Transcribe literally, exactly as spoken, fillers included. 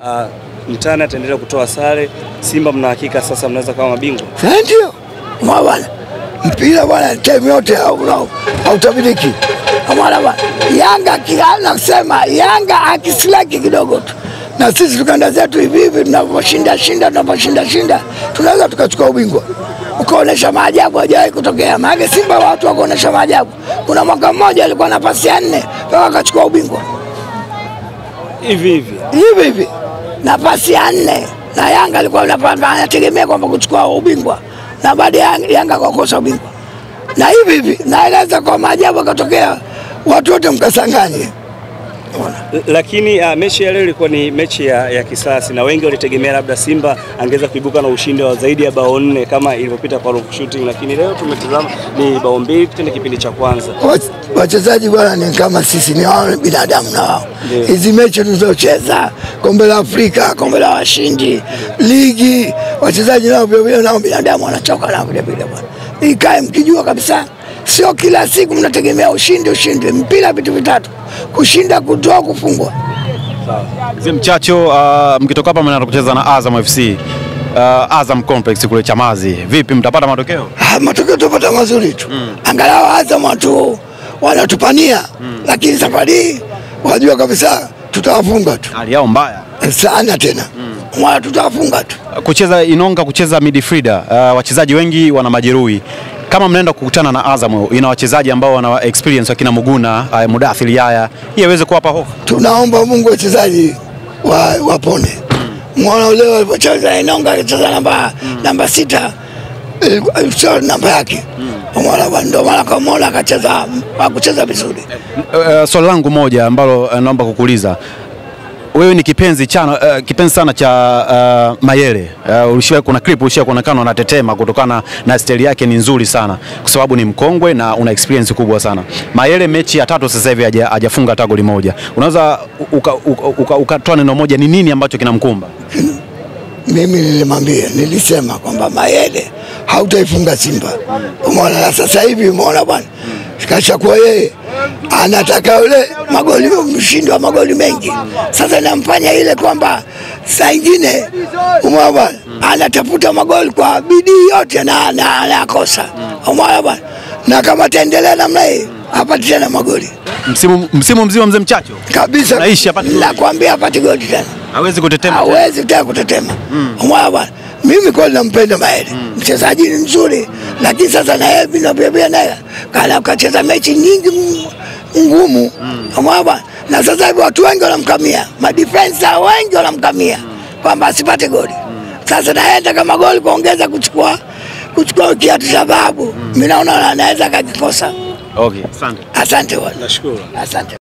Uh, mtani ataendelea kutoa sare. Simba mna hakika sasa mnaweza kama mabingwa. Ndio. Mwana. Mpira bwana time yote au hautabiriki. Amara bwana. Yanga kila kusema Yanga akislaki kidogo tu. Na sisi tukanda zetu hivi hivi tunaposhinda shinda tunaposhinda shinda tunaweza tukachukua ubingwa. Ukaonesha maajabu hajawahi kutokea. Maana Simba watu wakaonesha maajabu. Kuna mwaka mmoja alikuwa na pasi nne mpaka akachukua ubingwa. Hivi hivi. Hivi hivi. Na pasi ya nne na Yanga alikuwa anategemea kwamba kuchukua ubingwa na baada ya Yanga kukosa ubingwa. Na hivi hivi na inaanza kwa maajabu akatokea watu wote mkasanganye. Lakini uh, mechi ya leo ilikuwa ni mechi ya, ya kisasi na wengi walitegemea labda Simba angeza kuibuka na ushindi wa zaidi ya bao nne kama ilipopita kwa rough shooting, lakini leo tumetazama ni bao mbili tena kipindi cha kwanza. Wachezaji bwana ni kama sisi, ni wao binadamu na wao. Hizi mechi tunazocheza kombe la Afrika, kombe la washindi, ligi, wachezaji nao pia nao binadamu wanachoka na vile vile bwana. Ikae mkijua kabisa sio kila siku mnategemea ushindi ushindi. Mpira vitu vitatu: kushinda, kutoa, kufungwa. Sawa. Mzee Mchacho, uh, mkitoka hapa mnaenda kucheza na Azam F C. Uh, Azam Complex kule Chamazi. Vipi mtapata matokeo? Ah, matokeo tutapata mazuri tu. Mm. Angalau Azam watu wanatupania, mm. lakini safari wajua kabisa tutawafunga tu. Hali yao mbaya sana tena. Mm. Mwa tutawafunga tu. Kucheza inonga kucheza midfielder. Uh, wachezaji wengi wana majeruhi. Kama mnaenda kukutana na Azam ina wachezaji ambao wana experience wakina Muguna, uh, Mudathilaya, yeye aweze kuwapa hofu. Tunaomba Mungu wachezaji wa, wapone. Mwana ule alipocheza inaonga alicheza namba namba sita. Alicheza namba yake. Mwana bando mara kwa mara akacheza akucheza vizuri. Uh, swali langu moja ambalo uh, naomba kukuuliza. Wewe ni kipenzi chana, uh, kipenzi sana cha uh, Mayele. Uh, ulishawahi kuna clip ulishawahi kuonekana anatetema kutokana na style yake ni nzuri sana kwa sababu ni mkongwe na una experience kubwa sana. Mayele mechi ya tatu sasa hivi hajafunga hata goli moja. Unaweza ukatoa uka, uka, uka neno moja ni nini ambacho kinamkumba? Mimi nilimwambia, nilisema kwamba Mayele hautaifunga Simba. Umeona sasa hivi umeona bwana. Sikasha kwa yeye anataka yule magoli mshindi wa magoli mengi. Sasa namfanya ile kwamba saa nyingine umeona bwana anatafuta magoli kwa bidii yote na anakosa. Umeona bwana. Na kama taendelea namna hii hapa tena magoli. Msimu msimu mzima Mzee Mchacho kabisa naishi hapa. Nakwambia hapa goli tena. Hawezi kutetema. Hawezi tena kutetema. Umeona bwana. Mimi kwa nampenda Mayele. Mchezaji ni mzuri, lakini sasa na yeye binabebea naye. Kala akacheza mechi nyingi ngumu. Amaba na sasa hivi watu wengi wanamkamia. Ma defensa wengi wanamkamia kwamba asipate goli. Sasa naenda kama goli kuongeza kuchukua kuchukua kiatu sababu. Mimi naona anaweza akikosa. Okay, asante. Asante bwana. Nashukuru. Asante.